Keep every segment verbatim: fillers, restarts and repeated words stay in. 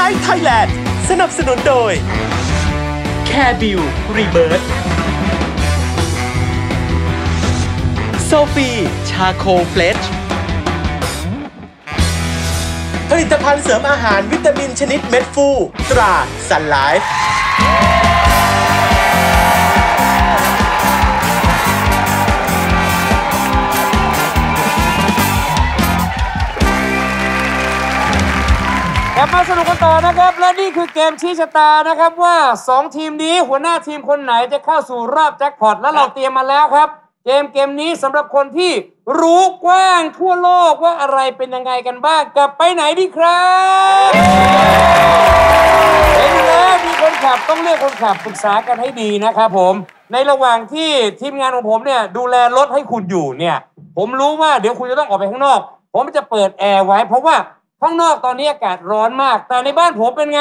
Night Thailand สนับสนุนโดย Care Bill Rebirth โซฟีชาโคเฟลชผลิตภัณฑ์เสริมอาหารวิตามินชนิดเม็ดฟูตราซันไลฟ์กลับมาสนุกกันต่อนะครับและนี่คือเกมชี้ชะตานะครับว่าสองทีมนี้หัวหน้าทีมคนไหนจะเข้าสู่รอบแจ็คพอตและเราเตรียมมาแล้วครับเกมเกมนี้สำหรับคนที่รู้กว้างทั่วโลกว่าอะไรเป็นยังไงกันบ้างกลับไปไหนดีครับเห็นแล้วมีคนขับต้องเลือกคนขับปรึกษากันให้ดีนะครับผมในระหว่างที่ทีมงานของผมเนี่ยดูแลรถให้คุณอยู่เนี่ยผมรู้ว่าเดี๋ยวคุณจะต้องออกไปข้างนอกผมจะเปิดแอร์ไว้เพราะว่าข้างนอกตอนนี้อากาศร้อนมากแต่ในบ้านผมเป็นไง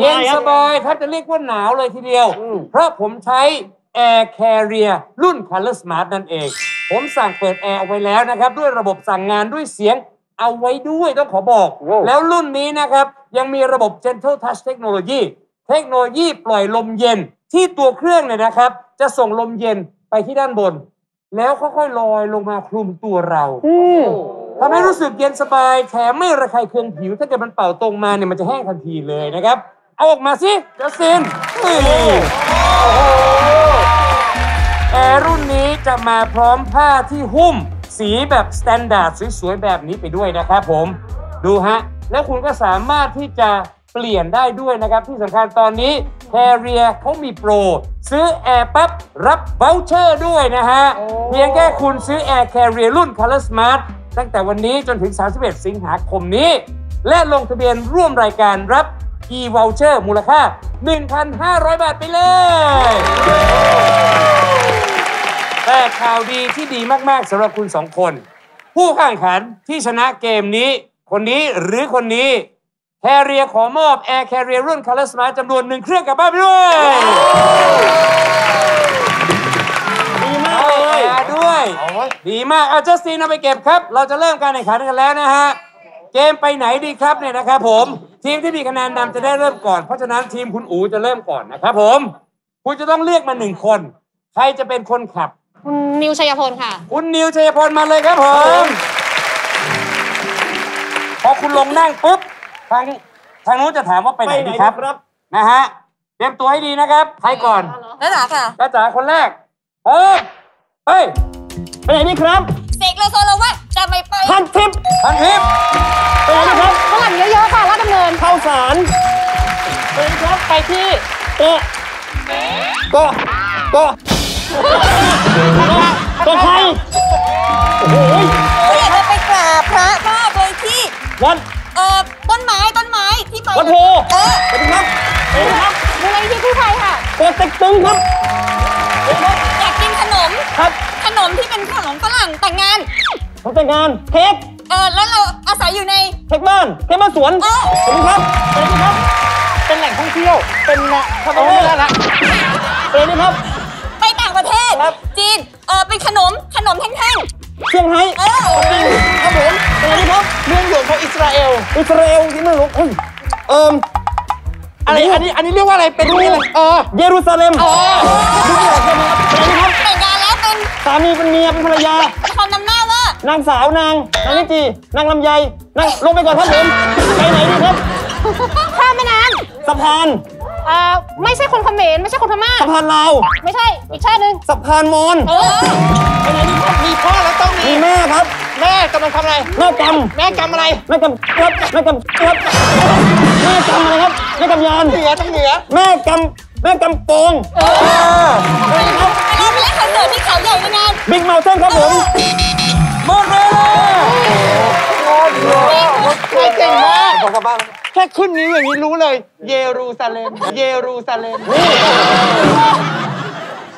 เย็นสบายแทบจะเรียกว่าหนาวเลยทีเดียวเพราะผมใช้แอร์แคเรียรุ่น ColorSmart นั่นเองผมสั่งเปิดแอร์เอาไว้แล้วนะครับด้วยระบบสั่งงานด้วยเสียงเอาไว้ด้วยต้องขอบอก wow. แล้วรุ่นนี้นะครับยังมีระบบ Gentle Touch Technology เทคโนโลยีปล่อยลมเย็นที่ตัวเครื่องเนี่ยนะครับจะส่งลมเย็นไปที่ด้านบนแล้วค่อยๆลอยลงมาคลุมตัวเราทำให้รู้สึกเย็นสบายแถมไม่ระคายเคืองผิวถ้าเกิดมันเป่าตรงมาเนี่ยมันจะแห้งทันทีเลยนะครับเอาออกมาสิจัสตินแอร์รุ่นนี้จะมาพร้อมผ้าที่หุ้มสีแบบสแตนดาร์ดสวยๆแบบนี้ไปด้วยนะครับผมดูฮะแล้วคุณก็สามารถที่จะเปลี่ยนได้ด้วยนะครับที่สำคัญตอนนี้แคเรียเขามีโปรซื้อแอร์ปั๊บรับบัลเชอร์ด้วยนะฮะเพียงแค่คุณซื้อแอร์แคเรียรุ่น ColorSmart ตั้งแต่วันนี้จนถึงสามสิบเอ็ดสิงหาคมนี้และลงทะเบียนร่วมรายการรับ e-voucher มูลค่า หนึ่งพันห้าร้อย บาทไปเลยแต่ข่าวดีที่ดีมากๆสำหรับคุณสองคนผู้แข่งขันที่ชนะเกมนี้คนนี้หรือคนนี้แคเรียขอมอบแอร์แคเรียรุ่น ColorSmart จำนวนหนึ่งเครื่องกลับบ้านไปด้วยดีมากเลยด้วยดีมากเอาจัสตินเอาไปเก็บครับเราจะเริ่มการแข่งขันกันแล้วนะฮะเกมไปไหนดีครับเนี่ยนะครับผมทีมที่มีคะแนนนำจะได้เริ่มก่อนเพราะฉะนั้นทีมคุณอู๋จะเริ่มก่อนนะครับผมคุณจะต้องเลือกมาหนึ่งคนใครจะเป็นคนขับคุณนิวชัยพลค่ะคุณนิวชัยพลมาเลยครับผมพอคุณลงนั่งปุ๊บทางทางนู้นจะถามว่าไปไหนดีครับนะฮะเตรียมตัวให้ดีนะครับใครก่อนน้าจ๋าค่ะน้าจ๋าคนแรกเออเฮ้ยไปไหนดีครับเสกโลโซลงว่าจะไม่ไปพันทิพย์พันทิพย์ไปไหนดีครับข้างหลังเยอะๆค่ะลาดดำเนินเข้าสารไปครับไปที่โต๊ะโต๊ะโต๊ะตัวใครโอ้โหเขาอยากจะไปกราบพระมากเลยที่วันเอ่อต้นไม้ต้นไม้ที่ไปวัดโพเออไปดูครับไปดูครับมูลนิธิผู้ภัยค่ะโปรเจกต์ตึ้งครับอยากกินขนมครับขนมที่เป็นขนมฝรั่งแต่งงานแต่งงานเค้กเออแล้วเราอาศัยอยู่ในเค้กบ้านเค้กบ้านสวนเออไปดูครับไปดูครับเป็นแหล่งท่องเที่ยวเป็นนะทำอะไรแล้วนะไปดูครับประเทศจีนเออเป็นขนมขนมแท่งๆเชียงไฮ้เออจริงครับผมเป็นอะไรครับเมืองหลวงของอิสราเอลอิสราเอลที่เมืองหลวงเอออะไรอันนี้อันนี้เรียกว่าอะไรเป็นนี่เลยเออเยรูซาเล็มอ๋อทุกอย่างครับเป็นครับแต่งงานแล้วเป็นสามีเป็นเมียเป็นภรรยาความนำหน้าว่านางสาวนางนางนิจีนางลำไยนางลงไปก่อนครับผมไปไหนดีครับข้ามแม่น้ำสะพานอ่าไม่ใช่คนเขมรไม่ใช่คนพม่าสะพานลาวไม่ใช่อีกชาตินึงสะพานมอญเออเป็นไงดีครับมีพ่อแล้วต้องมีแม่ครับแม่กำลังทำอะไรแม่กำแม่กำอะไรแม่กำครับแม่กำครับแม่กำอะไรครับแม่กำยานเหนือต้องเหนือแม่กำแม่กำปองเออเป็นไงครับเราไปเล่นคอนเสิร์ตที่เขาใหญ่ในงานบิ๊กเมาน์เท่นครับผมหมดเวลาโอ้โหไม่เก่งมากผมกลับบ้านแค่ขึ้นนี้อย่างนี้รู้เลยเยรูซาเล็มเยรูซาเล็ม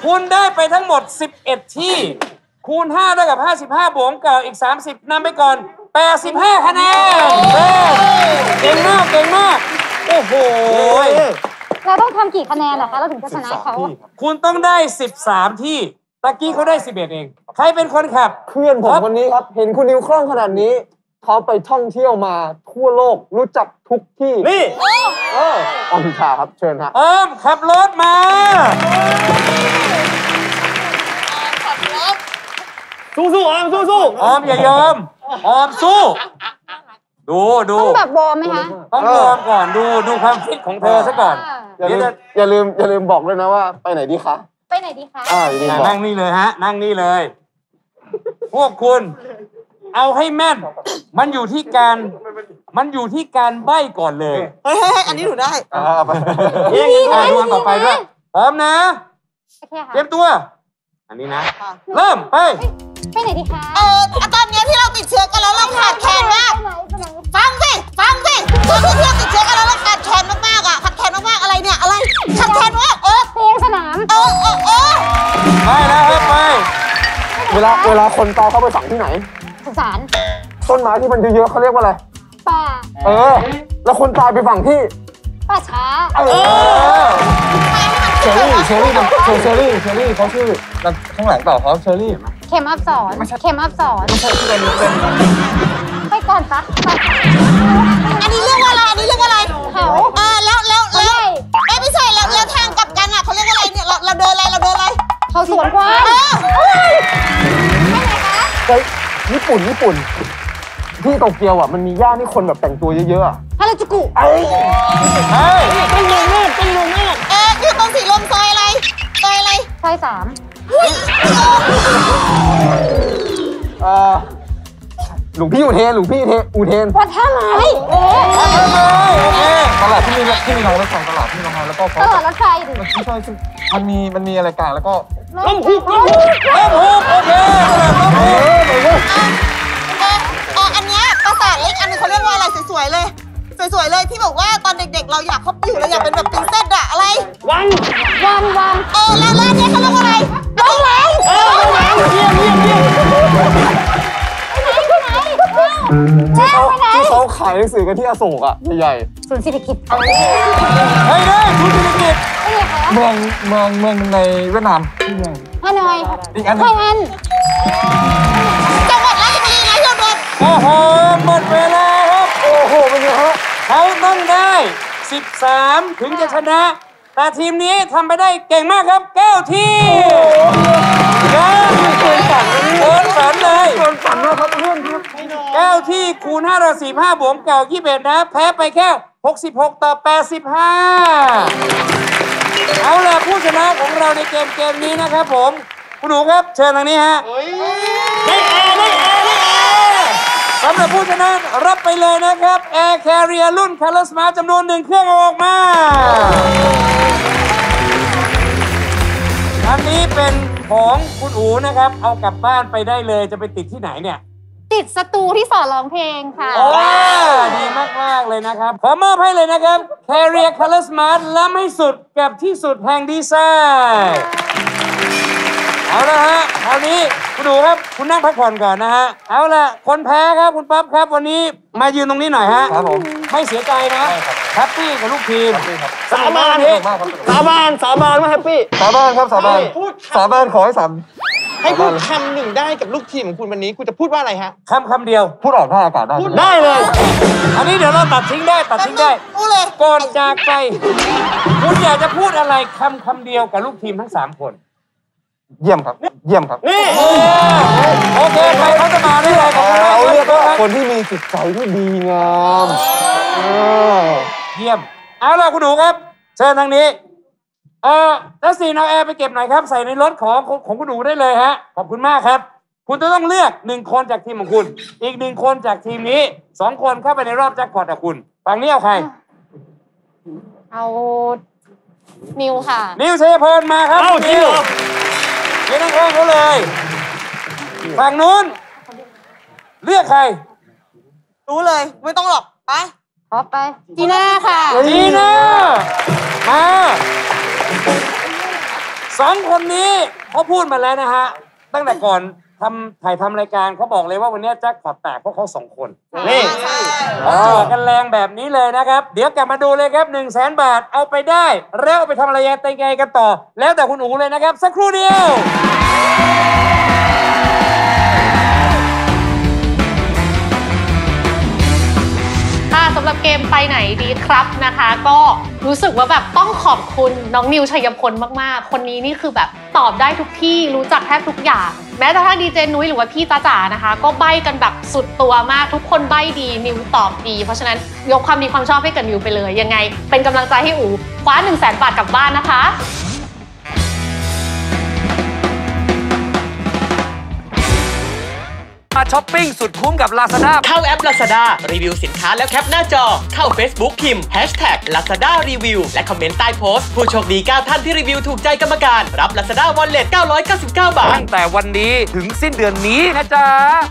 คุณได้ไปทั้งหมดสิบเอ็ดที่คูณห้าได้กับห้าสิบห้าบวกเก่าอีกสามสิบนำไปก่อนแปดสิบห้าคะแนนเก่งมากเก่งมากโอ้โหเราต้องทำกี่คะแนนล่ะคะเราถึงจะชนะเขาคุณต้องได้สิบสามที่ตะกี้เขาได้สิบเอ็ดเองใครเป็นคนขับเพื่อนผมคนนี้ครับเห็นคุณนิวคล่องขนาดนี้เขาไปท่องเที่ยวมาทั่วโลกรู้จักทุกที่นี่ ออมชาครับเชิญฮะเอิมขับรถมาขับรถสู้ๆออมสู้ๆออมอย่ายอมออมสู้ดูดูต้องแบบวอร์มไหมคะต้องวอร์มก่อนดูดูความฟิตของเธอซะก่อนอย่าลืมอย่าลืมอย่าลืมบอกด้วยนะว่าไปไหนดีคะไปไหนดีคะนั่งนี่เลยฮะนั่งนี่เลยพวกคุณเอาให้แม่นมันอยู่ที่การมันอยู่ที่การใบ้ก่อนเลยเฮ้ยอันนี้หนูได้นี่นี่ดูอันต่อไปด้วยพร้อมนะเตรียมตัวอันนี้นะเริ่มไปไปไหนดีคะเออตอนนี้ที่เราติดเชื้อกันแล้วเราขาดแคลนมากฟังสิฟังสิตอนที่เราติดเชื้อกันแล้วเราขาดแคลนมากๆอ่ะขาดแคลนมากๆอะไรเนี่ยอะไรขาดแคลนว่าเออเตียงสนามเออเออเออไปแล้วไปเวลาเวลาคนตายเข้าไปฝังที่ไหนสารต้นไม้ที่มันเยอะๆเขาเรียกว่าอะไรป่าเออแล้วคนตายไปฝังที่ป่าช้าเออเชอรี่เชอรี่เชอรี่เชอรี่เขาชื่อข้างหลังเปล่าเขาเชอรี่เข็มอับสอนเข็มอับสอนไม่ใช่ที่เป็นไปก่อนปะอันนี้เรื่องอะไรอันนี้เรื่องอะไรเขาเออแล้วแล้วแล้วเอ้ไม่ใช่แล้วแล้วทางกลับกันอ่ะเขาเรียกว่าอะไรเนี่ยเราเราเดินอะไรเราเดินอะไรเขาสวนกว้างเอออะไรคะญี่ปุ่นญี่ปุ่นที่โตเกียวอ่ะมันมีย่านที่คนแบบแต่งตัวเยอะๆฮาราจูกุเอ้ยเฮ้ยเป็นเมืองมากเป็นเมืองมากเอออยู่ตรงสีลมซอยอะไรซอยอะไรซอยสามเออหลวงพี่อุเทนหลวงพี่อุเทนอุเทนวัดท่าไม้โอ้วัดท่าไม้โอเคตลาดที่มีที่มีรองรับสองตลาดที่รองรับแล้วก็ตลาดรถไฟมันใช่มันมีมันมีอะไรกลางแล้วก็ล้มหุบล้มหุบล้มหุบโอเคล้มหุบอันนี้ภาษาเล็กอันนี้เขาเรียกว่าอะไรสวยๆเลยสวยๆเลยที่บอกว่าตอนเด็กๆเราอยากเข้าไปอยู่เราอยากเป็นแบบปรินเซสอะอะไรวังวังวังเออแล้วแล้วเนี่ยเขาเรียกว่าอะไรร้องแล้วเออร้องแล้วเยี่ยมเยี่ยมเยี่ยมที่เขาที่เขาขายหนังสือกันที่อโศกอะใหญ่ๆศูนย์เศรษฐกิจเฮ้ยนี่ศูนย์เศรษฐกิจเมืองเมืองเมืองในเวียดนามฮานอยอีกอันนึงจังหวัดราชบุรีนะโยนโอ้โหหมดเวลาครับโอ้โหเป็นไงฮะเขาต้องได้สิบสามถึงจะชนะแต่ทีมนี้ทำไปได้เก่งมากครับเก้าทีเกินเกินฝันเกินฝันเลยเกินฝันแล้วครับเพื่อนครับเก้าที่คูณห้าร้อยสี่สิบห้าบวกเก่ายี่สิบนะแพ้ไปแค่หกสิบหกต่อแปดสิบห้าเอาล่ะผู้ชนะของเราในเกมเกมนี้นะครับผมคุณหนูครับเชิญทางนี้ฮะได้แอร์ได้แอร์ได้แอร์สำหรับผู้ชนะรับไปเลยนะครับแอร์แคเรียรุ่น ColorSmart จำนวนหนึ่งเครื่องออกมาอันนี้เป็นของคุณอู๋นะครับเอากลับบ้านไปได้เลยจะไปติดที่ไหนเนี่ยติดสตูที่สอนร้องเพลงค่ะโอ้ดีมากมากเลยนะครับขอมอบให้เลยนะครับ Career ColorSmart ล้ำให้สุดกับที่สุดแห่งดีไซน์เอาละฮะคราวนี้คุณดูครับคุณนั่งพักผ่อนก่อนนะฮะเอาละคนแพ้ครับคุณป๊อปครับวันนี้มายืนตรงนี้หน่อยฮะครับผมไม่เสียใจนะแฮปปี้กับลูกทีมสาบานสาบานสาบานว่าแฮปปี้สาบานครับสาบานสาบานขอให้สามให้พูดคำหนึ่งได้กับลูกทีมของคุณวันนี้คุณจะพูดว่าอะไรฮะคำคำเดียวพูดออกหน้าอากาศได้ได้เลยอันนี้เดี๋ยวเราตัดทิ้งได้ตัดทิ้งได้ก่อนจากไปคุณอยากจะพูดอะไรคำคำเดียวกับลูกทีมทั้งสามคนเยี่ยมครับเยี่ยมครับนี่โอเคใครเขาจะมาได้เลยของเราเรียกว่าคนที่มีจิตใจที่ดีงามเยี่ยมเอาล่ะคุณหนูครับเชิญทางนี้เออแล้วสีเอาแอร์ไปเก็บหน่อยครับใส่ในรถของของคุณหนูได้เลยฮะขอบคุณมากครับคุณจะต้องเลือกหนึ่งคนจากทีมของคุณอีกหนึ่งคนจากทีมนี้สองคนเข้าไปในรอบแจ็คพอตกับคุณฝั่งนี้เอาใครเอานิวค่ะนิวชัยพลมาครับเอานิวยืนนั่งข้างเขาเลยฝั่งนู้นเลือกใครรู้เลยไม่ต้องหรอกไปขอไปจีน่าค่ะจีน่ามาสองคนนี้เขาพูดมาแล้วนะฮะตั้งแต่ก่อนทำถ่ายทำรายการเขาบอกเลยว่าวันนี้แจ็คพอตแตกเพราะเขาสองคนนี่เขาเจอกันแรงแบบนี้เลยนะครับเดี๋ยวกลับมาดูเลยครับหนึ่งแสนบาทเอาไปได้แล้วไปทำอะไรยังไงกันต่อแล้วแต่คุณอู๋เลยนะครับสักครู่เดียวส ำหรับเกมไปไหนดีครับนะคะก็รู้สึกว่าแบบต้องขอบคุณน้องนิวชัยพลมากๆคนนี้นี่คือแบบตอบได้ทุกที่รู้จักแทบทุกอย่างแม้แต่ถ้าดีเจนุ้ยหรือว่าพี่ตาจ๋านะคะก็ใบ้กันแบบสุดตัวมากทุกคนใบ้ดีนิวตอบดีเพราะฉะนั้นยกความดีความชอบให้กับนิวไปเลยยังไงเป็นกำลังใจให้อู๋คว้า หนึ่งแสน บาทกลับบ้านนะคะมาช้อปปิ้งสุดคุ้มกับ Lazada เข้าแอป Lazada รีวิวสินค้าแล้วแคปหน้าจอเข้า Facebook พิมพ์ Hashtag Lazada Review และคอมเมนต์ใต้โพสต์ผู้โชคดีเก้าท่านที่รีวิวถูกใจกรรมการรับ Lazada Wallet เก้าร้อยเก้าสิบเก้าบาทตั้งแต่วันนี้ถึงสิ้นเดือนนี้นะจ๊ะ